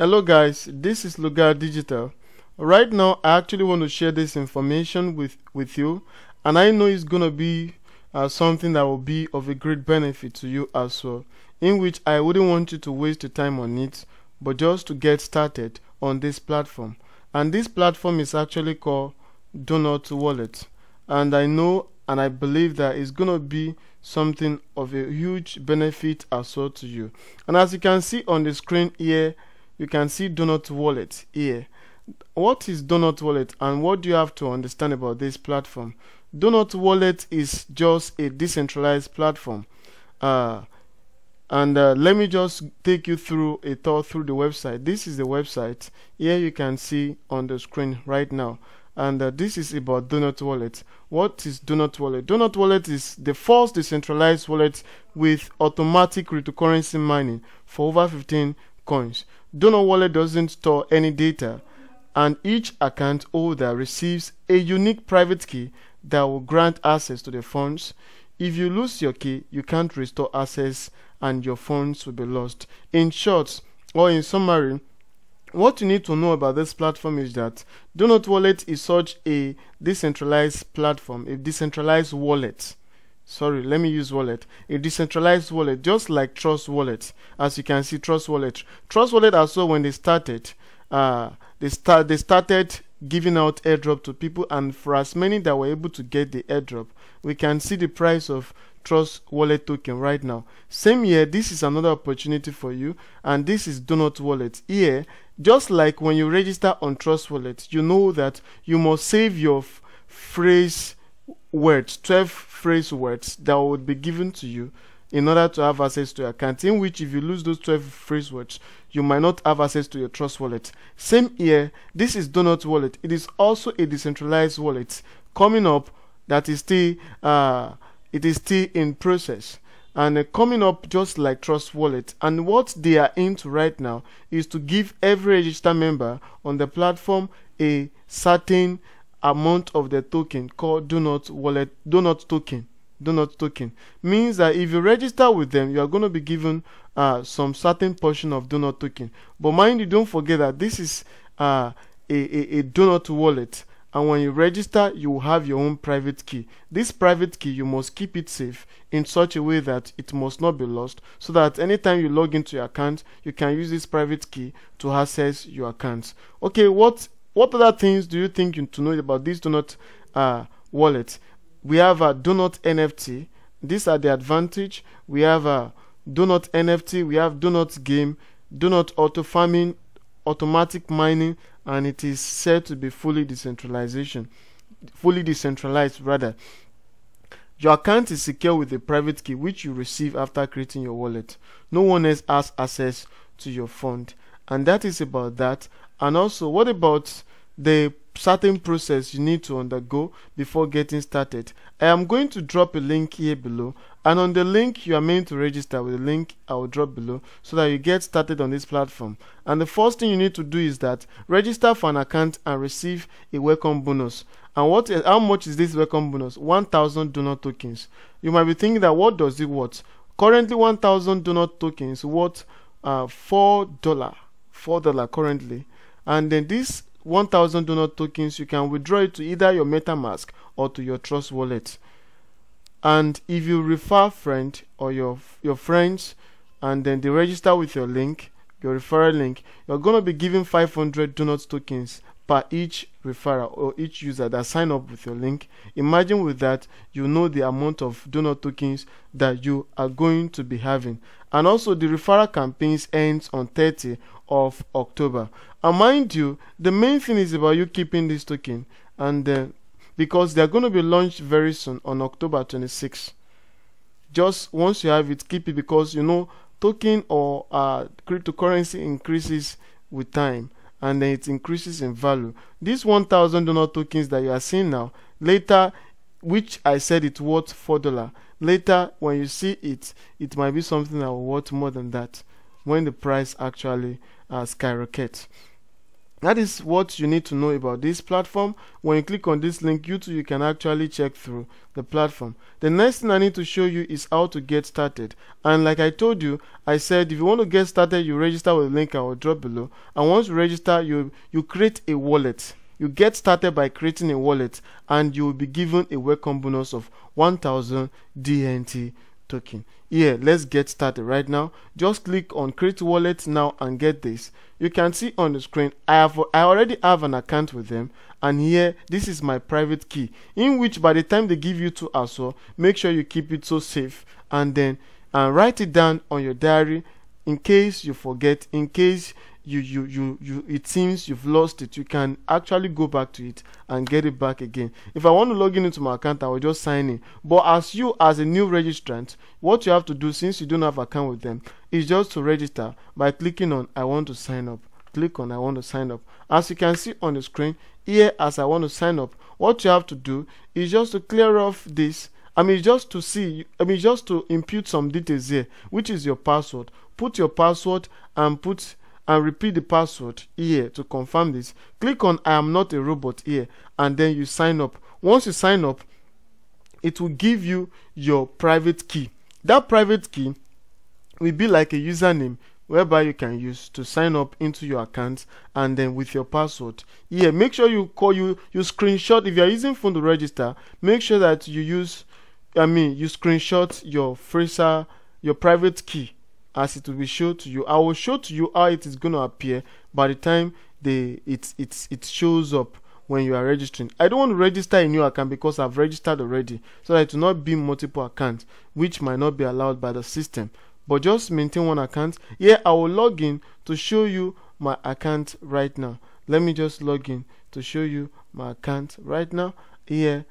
Hello guys, this is Lugard Digital. Right now I actually want to share this information with you, and I know it's gonna be something that will be of a great benefit to you as well, in which I wouldn't want you to waste your time on it, but just to get started on this platform. And this platform is actually called Donut Wallet, and I know and I believe that it's gonna be something of a huge benefit as well to you. And as you can see on the screen here, you can see Donut Wallet here. What is Donut Wallet, and what do you have to understand about this platform? Donut Wallet is just a decentralized platform, and let me just take you through a tour through the website. This is the website here, you can see on the screen right now, and this is about Donut Wallet. What is Donut Wallet? Donut Wallet is the first decentralized wallet with automatic cryptocurrency mining for over 15 coins. Donut Wallet doesn't store any data, and each account holder receives a unique private key that will grant access to the funds. If you lose your key, you can't restore access and your funds will be lost. In short, or in summary, what you need to know about this platform is that Donut Wallet is such a decentralized platform, a decentralized wallet. Sorry, let me use wallet. A decentralized wallet, just like Trust Wallet. As you can see, Trust Wallet. Trust Wallet also, when they started, they started giving out airdrop to people, and for as many that were able to get the airdrop, we can see the price of Trust Wallet token right now. Same year, this is another opportunity for you, and this is Donut Wallet. Here, just like when you register on Trust Wallet, you know that you must save your phrase words, 12 phrase words that would be given to you in order to have access to your account, in which if you lose those 12 phrase words, you might not have access to your Trust Wallet. Same here, this is Donut Wallet. It is also a decentralized wallet coming up that is still it is still in process, and coming up just like Trust Wallet. And what they are into right now is to give every registered member on the platform a certain amount of the token called Donut Wallet. Donut token means that if you register with them, you are going to be given some certain portion of Donut token. But mind you, don't forget that this is a Donut Wallet, and when you register, you will have your own private key. This private key, you must keep it safe in such a way that it must not be lost, so that anytime you log into your account, you can use this private key to access your account. Okay, what other things do you think you need to know about this Donut Wallet? We have a Donut NFT. These are the advantage. We have a Donut NFT, we have Donut Game, Donut Auto Farming, Automatic Mining, and it is said to be fully decentralized. Your account is secure with a private key which you receive after creating your wallet. No one else has access to your fund. And that is about that. And also, what about the certain process you need to undergo before getting started? I am going to drop a link here below, and on the link you are meant to register with the link I will drop below, so that you get started on this platform. And the first thing you need to do is that register for an account and receive a welcome bonus. And how much is this welcome bonus? 1000 Donut tokens. You might be thinking that what does it worth? Currently 1000 Donut tokens worth $4 currently, and then this 1000 Donut tokens, you can withdraw it to either your MetaMask or to your Trust Wallet. And if you refer friend or your friends, and then they register with your link, your referral link, you're going to be given 500 Donut tokens per each referral or each user that sign up with your link. Imagine with that, you know the amount of Donut tokens that you are going to be having. And also, the referral campaigns ends on 30th of October. And mind you, the main thing is about you keeping this token, and because they're going to be launched very soon on October 26th. Just once you have it, keep it, because you know token or cryptocurrency increases with time, and then it increases in value. These 1000 Donut tokens that you are seeing now, later, which I said it worth $4, later when you see it, it might be something that will worth more than that when the price actually skyrockets. That is what you need to know about this platform. When you click on this link, you can actually check through the platform. The next thing I need to show you is how to get started. And like I told you, I said if you want to get started, you register with the link I will drop below. And once you register, you create a wallet. You get started by creating a wallet, and you will be given a welcome bonus of 1000 DNT token. Here, let's get started right now. Just click on create wallet now and get this. You can see on the screen I already have an account with them, and here this is my private key, in which by the time they give you to as well, make sure you keep it so safe, and then write it down on your diary in case you forget, in case it seems you've lost it, you can actually go back to it and get it back again. If I want to log in into my account, I will just sign in. But as a new registrant, what you have to do, since you don't have account with them, is just to register by clicking on I want to sign up. Click on I want to sign up. As you can see on the screen here, as I want to sign up, what you have to do is just to clear off this. Just to input some details here, which is your password. Put your password and repeat the password here to confirm this. Click on I am not a robot here, and then you sign up. Once you sign up, it will give you your private key. That private key will be like a username whereby you can use to sign up into your account, and then with your password here. Make sure you screenshot. If you are using phone to register, make sure that you screenshot your private key, as it will be shown to you. I will show to you how it is going to appear by the time it shows up when you are registering. I don't want to register a new account because I've registered already, so that it will not be multiple accounts, which might not be allowed by the system. But just maintain one account. Here I will log in to show you my account right now. Let me just log in to show you my account right now. Here,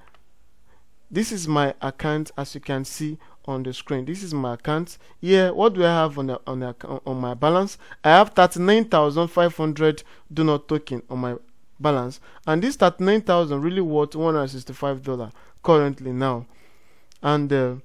this is my account, as you can see on the screen. This is my account. Here, what do I have on my balance? I have 39,500 donut token on my balance, and this 39,000 really worth $165 currently now. And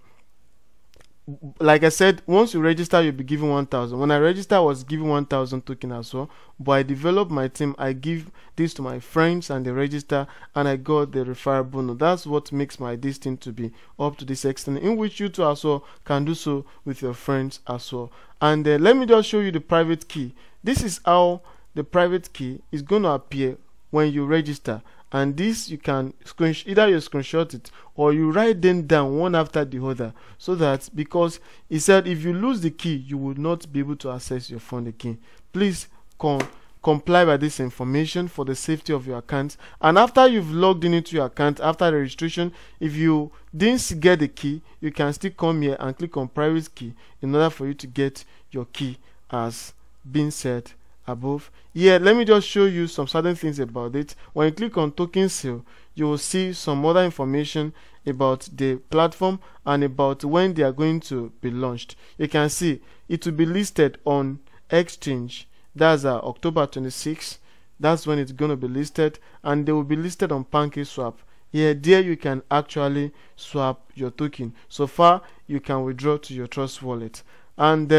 like I said, once you register, you'll be given 1,000. When I register, I was given 1,000 token as well. But I developed my team. I give this to my friends and they register, and I got the referral bonus. That's what makes this team to be up to this extent, in which you too as well can do so with your friends as well. And let me just show you the private key. This is how the private key is going to appear when you register. And this you can either you screenshot it or you write them down one after the other, so that, because he said if you lose the key, you will not be able to access your phone again. Please comply by this information for the safety of your account. And after you've logged in into your account, after the registration, if you didn't get the key, you can still come here and click on private key in order for you to get your key, as being said above. Here, let me just show you some certain things about it. When you click on token sale, you will see some other information about the platform and about when they are going to be launched. You can see it will be listed on exchange. That's October 26th. That's when it's going to be listed, and they will be listed on PancakeSwap. Here, there you can actually swap your token. So far, you can withdraw to your Trust wallet. And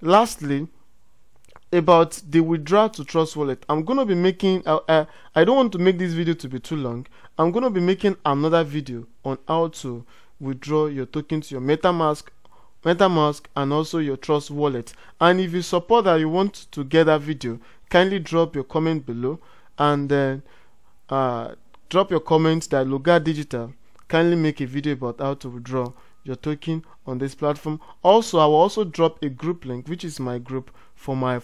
lastly, about the withdrawal to Trust wallet, I'm going to be making I don't want to make this video to be too long. I'm going to be making another video on how to withdraw your token to your MetaMask and also your Trust wallet. And if you support that, you want to get that video, kindly drop your comment below, and then drop your comments that Lugard Digital kindly make a video about how to withdraw your token on this platform. Also, I will also drop a group link, which is my group for my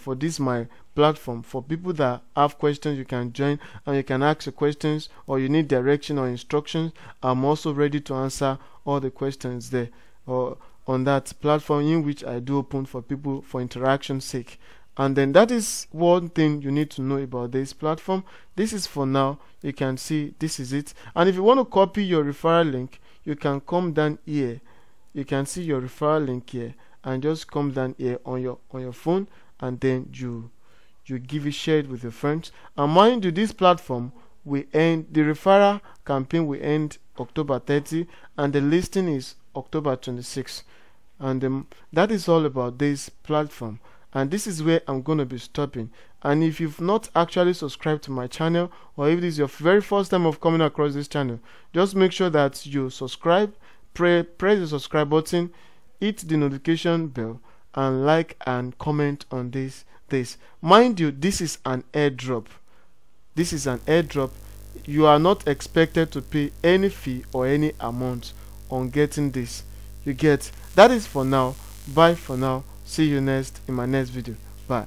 platform, for people that have questions. You can join and you can ask your questions, or you need direction or instructions. I'm also ready to answer all the questions there or on that platform, in which I do open for people for interaction's sake. And then that is one thing you need to know about this platform. This is for now. You can see this is it. And if you want to copy your referral link, you can come down here. You can see your referral link here, and just come down here on your phone, and then you give it, share it with your friends. And mind you, this platform will end, the referral campaign will end October 30, and the listing is October 26. And that is all about this platform. and this is where I'm going to be stopping. And if you've not actually subscribed to my channel, or if this is your very first time of coming across this channel, just make sure that you subscribe, press the subscribe button, hit the notification bell, and like and comment on this. Mind you, this is an airdrop. This is an airdrop. You are not expected to pay any fee or any amount on getting this. You get. That is for now. Bye for now. See you next in my next video. Bye.